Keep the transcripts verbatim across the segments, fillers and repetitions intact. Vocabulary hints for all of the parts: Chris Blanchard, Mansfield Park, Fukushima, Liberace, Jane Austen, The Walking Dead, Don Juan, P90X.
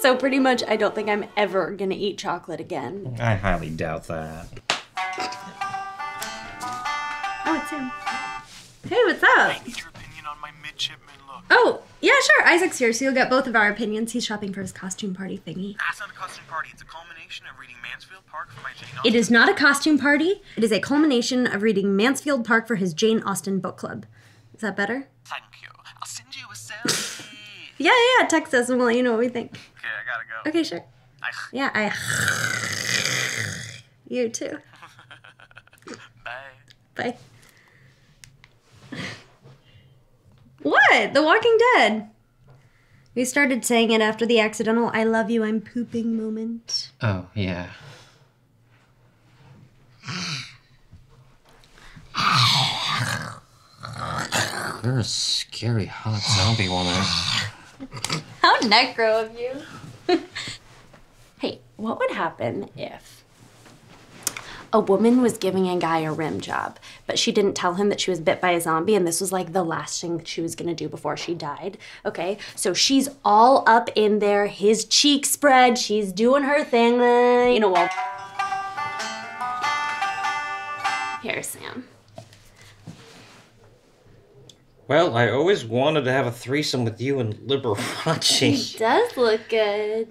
So pretty much I don't think I'm ever gonna eat chocolate again. I highly doubt that. Oh, it's him. Hey, what's up? I need your opinion on my midshipman look. Oh, yeah, sure. Isaac's here, so you'll get both of our opinions. He's shopping for his costume party thingy. That's not a costume party. It's a culmination of reading Mansfield Park for my Jane Austen. It is not a costume party. It is a culmination of reading Mansfield Park for his Jane Austen book club. Is that better? Thank you. I'll send you a selfie. Yeah, yeah, text us and we'll let you know what we think. Okay, I gotta go. Okay, sure. I... Yeah, I... You too. Bye. Bye. What? The Walking Dead. We started saying it after the accidental I love you, I'm pooping moment. Oh, yeah. You're a scary hot zombie woman. How necro of you. Hey, what would happen if a woman was giving a guy a rim job, but she didn't tell him that she was bit by a zombie and this was like the last thing that she was gonna do before she died, okay? So she's all up in there, his cheeks spread, she's doing her thing, uh, you know, well. Here, Sam. Well, I always wanted to have a threesome with you and Liberace. He does look good.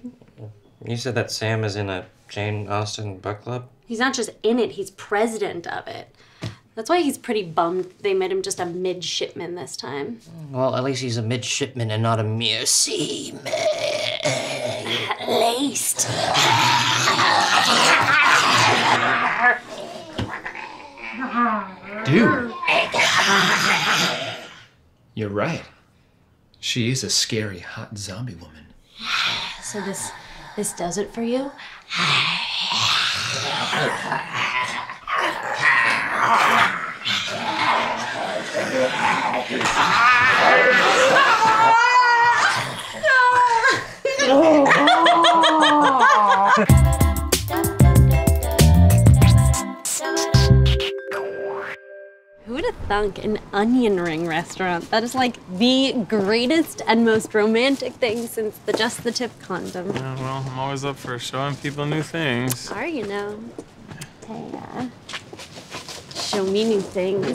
You said that Sam is in a Jane Austen book club? He's not just in it, he's president of it. That's why he's pretty bummed they made him just a midshipman this time. Well, at least he's a midshipman and not a mere seaman. At least. Dude. You're right. She is a scary, hot zombie woman. So this, this does it for you? Who would have thunk an onion ring restaurant? That is like the greatest and most romantic thing since the Just the Tip condom. Yeah, well, I'm always up for showing people new things. Are you now? Yeah. Show me new things.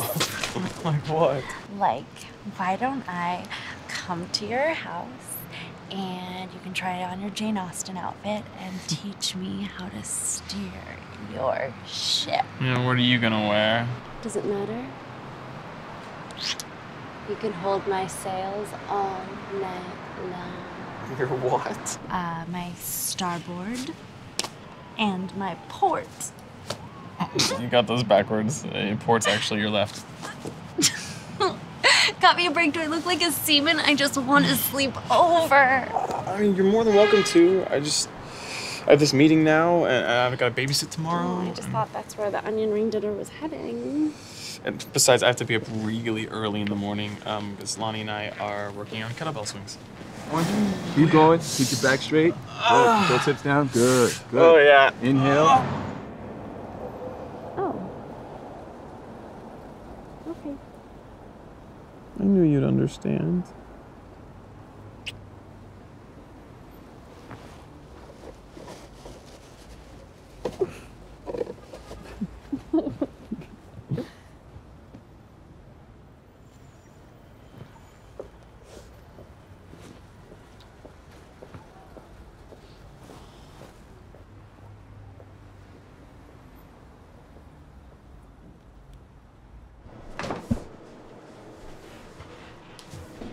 Like what? Like, why don't I come to your house and you can try on your Jane Austen outfit and teach me how to steer your ship. Yeah, what are you gonna wear? Does it matter? You can hold my sails all night long. Your what? Uh, my starboard and my port. You got those backwards. Uh, port's actually your left. Got me a break. Do I look like a seaman? I just want to sleep over. I mean, you're more than welcome to. I just... I have this meeting now, and I've got to babysit tomorrow. Oh, I just thought that's where the onion ring dinner was heading. And besides, I have to be up really early in the morning um, because Lonnie and I are working on kettlebell swings. Keep going. Keep your back straight. Good. Toe tips down. Good. Good. Oh, yeah. Inhale. Oh. Okay. I knew you'd understand.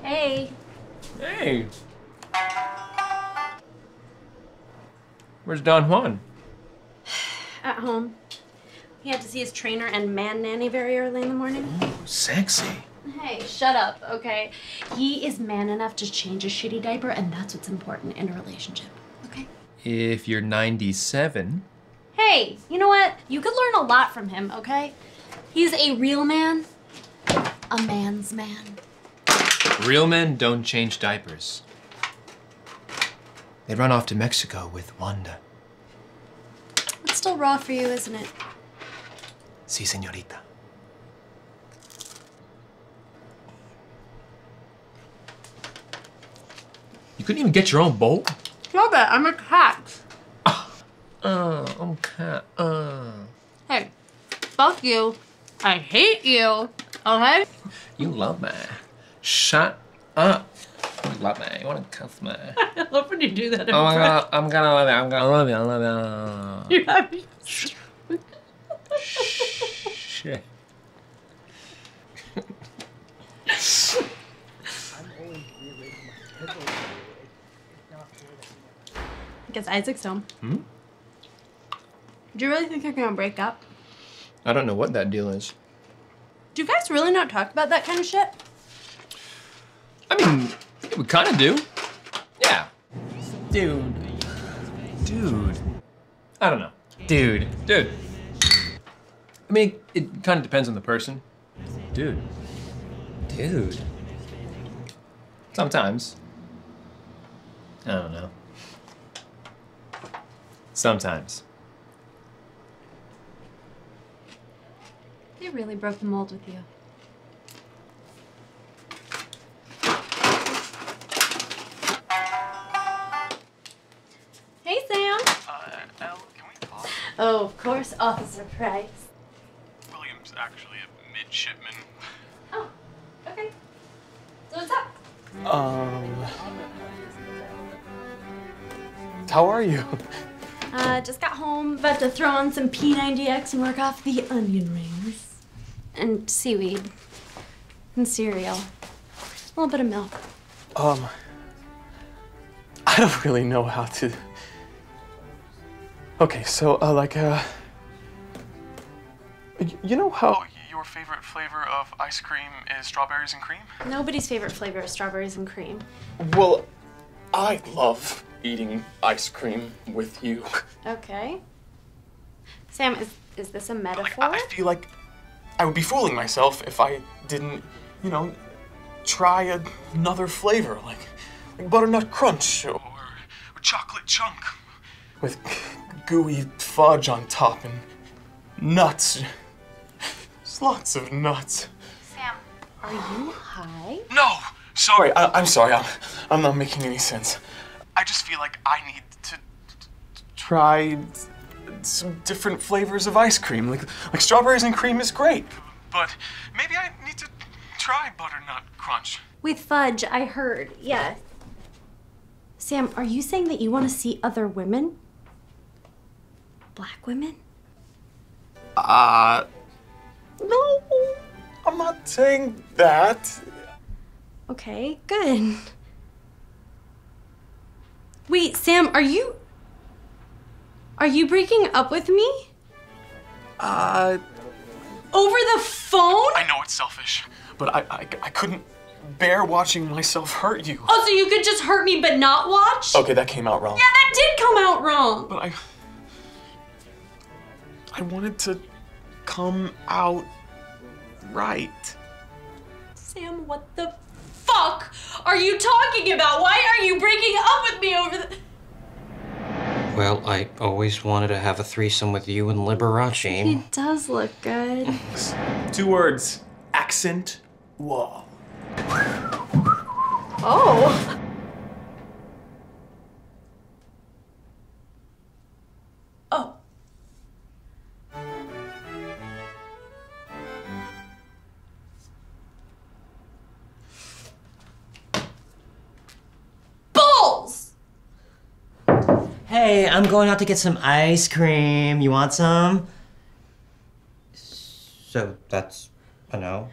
Hey. Hey. Where's Don Juan? At home. He had to see his trainer and man nanny very early in the morning. Ooh, sexy. Hey, shut up, okay? He is man enough to change a shitty diaper, and that's what's important in a relationship, okay? If you're ninety-seven. Hey, you know what? You could learn a lot from him, okay? He's a real man, a man's man. Real men don't change diapers. They run off to Mexico with Wanda. It's still raw for you, isn't it? Si, señorita. You couldn't even get your own bowl? Yeah, rabbit. I'm a cat. Oh, uh, I'm a cat. Uh. Hey, fuck you. I hate you. Okay? You love me. Shut up. You love me. You want to cuss me. I love when you do that. Oh my god. I'm gonna love you. I'm gonna love you. I love you. You have me. Shit. I guess Isaac's home. Hmm? Do you really think they're gonna break up? I don't know what that deal is. Do you guys really not talk about that kind of shit? I mean, we kind of do. Yeah. Dude. Dude. I don't know. Dude. Dude. I mean, it, it kind of depends on the person. Dude. Dude. Sometimes. I don't know. Sometimes. They really broke the mold with you. Hey, Sam. Uh, Elle, can we talk? Oh, of course, Officer Price. William's actually a midshipman. Oh, okay. So what's up? Um. How are you? Uh, just got home, about to throw on some P ninety X and work off the onion rings. And seaweed. And cereal. A little bit of milk. Um, I don't really know how to... Okay, so, uh, like, uh... you know how your favorite flavor of ice cream is strawberries and cream? Nobody's favorite flavor is strawberries and cream. Well, I love... eating ice cream with you. Okay. Sam, is is this a metaphor? Like, I, I feel like I would be fooling myself if I didn't, you know, try a, another flavor, like, like butternut crunch or, or chocolate chunk. With gooey fudge on top and nuts. There's lots of nuts. Sam, are you high? No, sorry, I, I'm sorry, I'm, I'm not making any sense. I just feel like I need to try some different flavors of ice cream. Like, like strawberries and cream is great, but maybe I need to try butternut crunch. With fudge, I heard, yes. Sam, are you saying that you want to see other women? Black women? Uh, no, I'm not saying that. Okay, good. Wait, Sam, are you... Are you breaking up with me? Uh... Over the phone? I know it's selfish, but I, I, I couldn't bear watching myself hurt you. Oh, so you could just hurt me but not watch? Okay, that came out wrong. Yeah, that did come out wrong! But I... I wanted to come out right. Sam, what the... fuck are you talking about? Why are you breaking up with me over the... Well, I always wanted to have a threesome with you and Liberace. He does look good. Two words. Accent wall. Oh. Oh. Hey, I'm going out to get some ice cream. You want some? So that's a no.